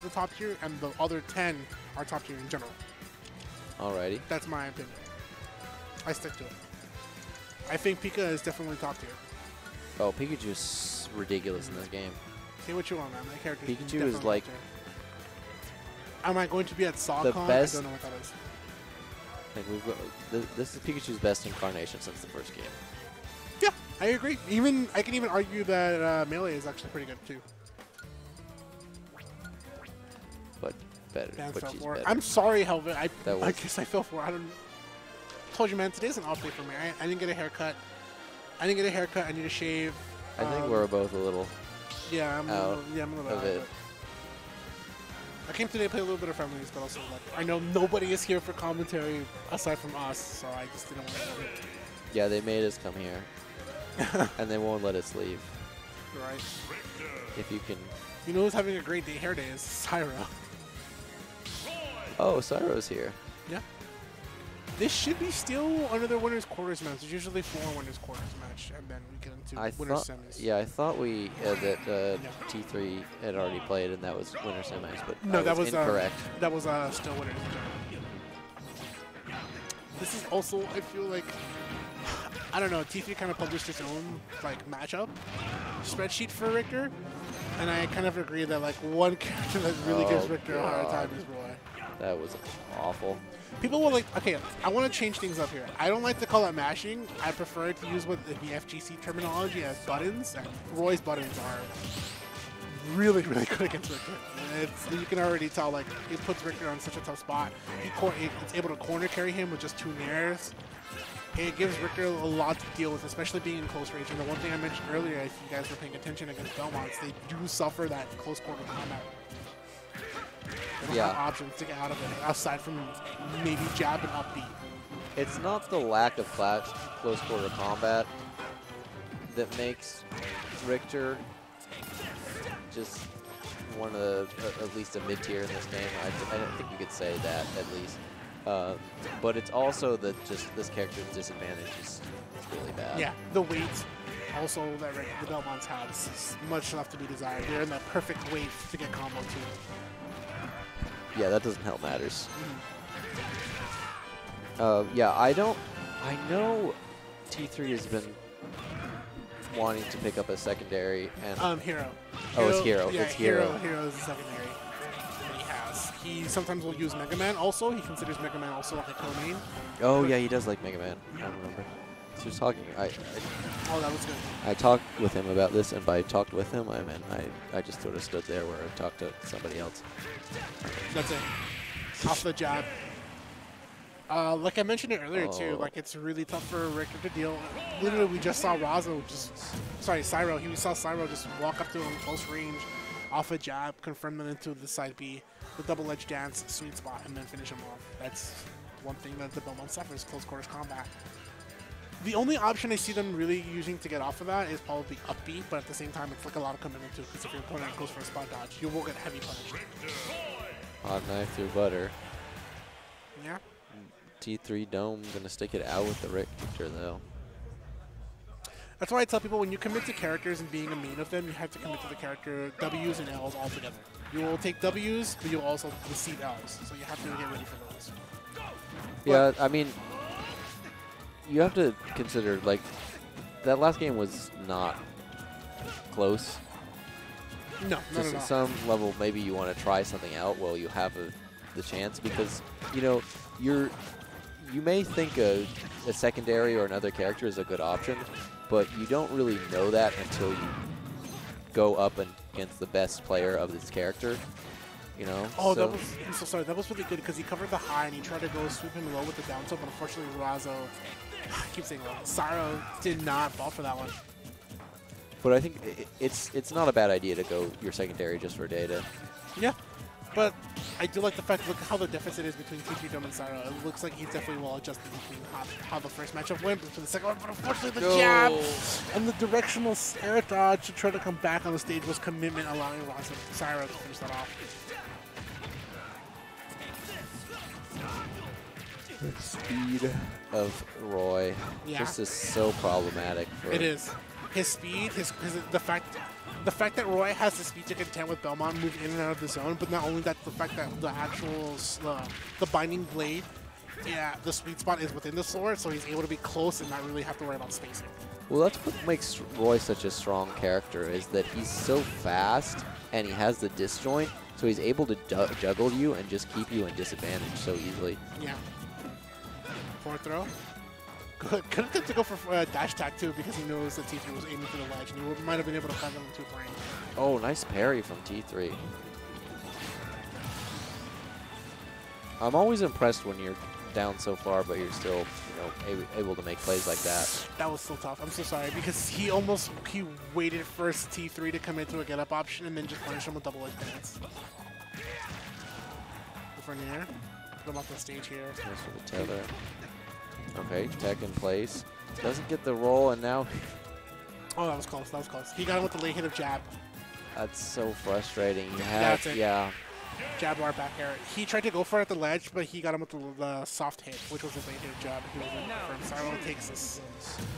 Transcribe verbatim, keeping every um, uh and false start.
the top tier, and the other ten are top tier in general. Alrighty. That's my opinion. I stick to it. I think Pika is definitely top tier. Oh, Pikachu's ridiculous in this game. Say what you want, man. That character Pikachu is, is like. Am I going to be at SawCon? Best... I don't know what that is. Like we've got, th this is Pikachu's best incarnation since the first game. Yeah, I agree. Even I can even argue that uh, Melee is actually pretty good too. But better. But she's better. I'm sorry, Helvet. I that I guess I fell for it. I don't. Told you, man. Today's an off day for me. I, I didn't get a haircut. I didn't get a haircut. I need a shave. I um, think we're both a little. Yeah, I'm. Out a little, yeah, I'm a little bit. I came today to play a little bit of Families, but also like I know nobody is here for commentary aside from us, so I just didn't want to. Yeah, they made us come here, and they won't let us leave. Right. If you can. You know who's having a great day? Hair day is Cyro. Oh, Cyro's here. Yeah. This should be still another winners quarters match. There's usually four winners quarters match, and then we get into I winners semis. Yeah, I thought we uh, that uh, no. T three had already played, and that was winner semis, but no, I that was, was incorrect. Uh, that was uh, still winners. This is also, I feel like, I don't know. T three kind of published its own like matchup spreadsheet for Richter, and I kind of agree that like one character that really oh gives Richter God. a hard time is Roy. That was awful. People will like, okay, I want to change things up here. I don't like to call it mashing. I prefer to use what the F G C terminology as buttons. And Roy's buttons are really, really good against Richter. It's, you can already tell, like, it puts Richter on such a tough spot. He cor it's able to corner carry him with just two nairs. It gives Richter a lot to deal with, especially being in close range. And the one thing I mentioned earlier, if you guys were paying attention against Belmont, is they do suffer that close quarter combat. Yeah. Options to get out of it, aside from maybe jab and upbeat. It's not the lack of flash, close quarter combat that makes Richter just one of the, uh, at least a mid tier in this game. I, I don't think you could say that at least, uh, but it's also that just this character's disadvantage is really bad. Yeah, the weight. Also, that Richter, the Belmonts have is much left to be desired. They're in that perfect weight to get combo to. Yeah, that doesn't help matters. Uh, yeah, I don't... I know T three has been wanting to pick up a secondary and... Um, Hero. Oh, Hero, it's Hero. Yeah, it's Hero. Hero. Hero is a secondary. He has. He sometimes will use Mega Man also. He considers Mega Man also like a co-main. Oh, yeah, he does like Mega Man. I remember. So he was talking. I, I, oh, that was good. I talked with him about this, and by talked with him, I mean I, I just sort of stood there where I talked to somebody else. That's it. Off the jab. Uh, like I mentioned it earlier, oh. too, like it's really tough for Richter to deal. Literally, we just saw Razo just, sorry, Cyro, he saw Cyro just walk up to him close range, off a jab, confirm him into the side B, the double-edged dance, sweet spot, and then finish him off. That's one thing that the Belmont suffers, close quarters combat. The only option I see them really using to get off of that is probably upbeat, but at the same time, it's like a lot of commitment too, because if your opponent goes for a spot dodge, you will get heavy punished. Hot knife through butter. Yeah. T three Dome gonna stick it out with the Richter though. That's why I tell people when you commit to characters and being a main of them, you have to commit to the character W's and L's all together. You will take W's, but you'll also receive L's, so you have to get ready for those. Yeah, but I mean. You have to consider, like, that last game was not close. No, no, Just no, no. at some level, maybe you want to try something out while you have a, the chance because, you know, you're, you may think a, a secondary or another character is a good option, but you don't really know that until you go up and against the best player of this character. You know, oh, so. that was, I'm so sorry. That was really good because he covered the high and he tried to go swoop him low with the down tilt, but unfortunately, Razo, I keep saying Razo, Cyro did not fall for that one. But I think it, it's it's not a bad idea to go your secondary just for data. Yeah, but I do like the fact, look how the deficit is between T three Dome and Cyro. It looks like he's definitely well adjusted between how, how the first matchup went for the second one, but unfortunately, the no. jab and the directional air dodge to try to come back on the stage was commitment, allowing Razo Cyro to finish that off. The speed of Roy. Yeah. This is so problematic. For it is. his speed, his, his the fact the fact that Roy has the speed to contend with Belmont, move in and out of the zone, but not only that, the fact that the actual uh, the binding blade, yeah, the sweet spot is within the sword, so he's able to be close and not really have to worry about spacing. Well, that's what makes Roy such a strong character, is that he's so fast and he has the disjoint, so he's able to juggle you and just keep you in disadvantage so easily. Yeah. Forward throw. Good. Could have had to go for uh, dash attack too, because he knows that T three was aiming for the ledge, and he might have been able to find them with two frames. Oh, nice parry from T three. I'm always impressed when you're down so far, but you're still, you know, able to make plays like that. That was so tough. I'm so sorry, because he almost he waited first T three to come into a get up option and then just punish him with double advance. Go for an air. Put him off the stage here. Nice little tether. Okay, tech in place. Doesn't get the roll, and now. Oh, that was close. That was close. He got him with the late hit of jab. That's so frustrating. You have, That's it. Yeah. Jaguar back air. He tried to go for it at the ledge, but he got him with the, the soft hit, which was a late hit jab. He was in for him. Cyro takes this.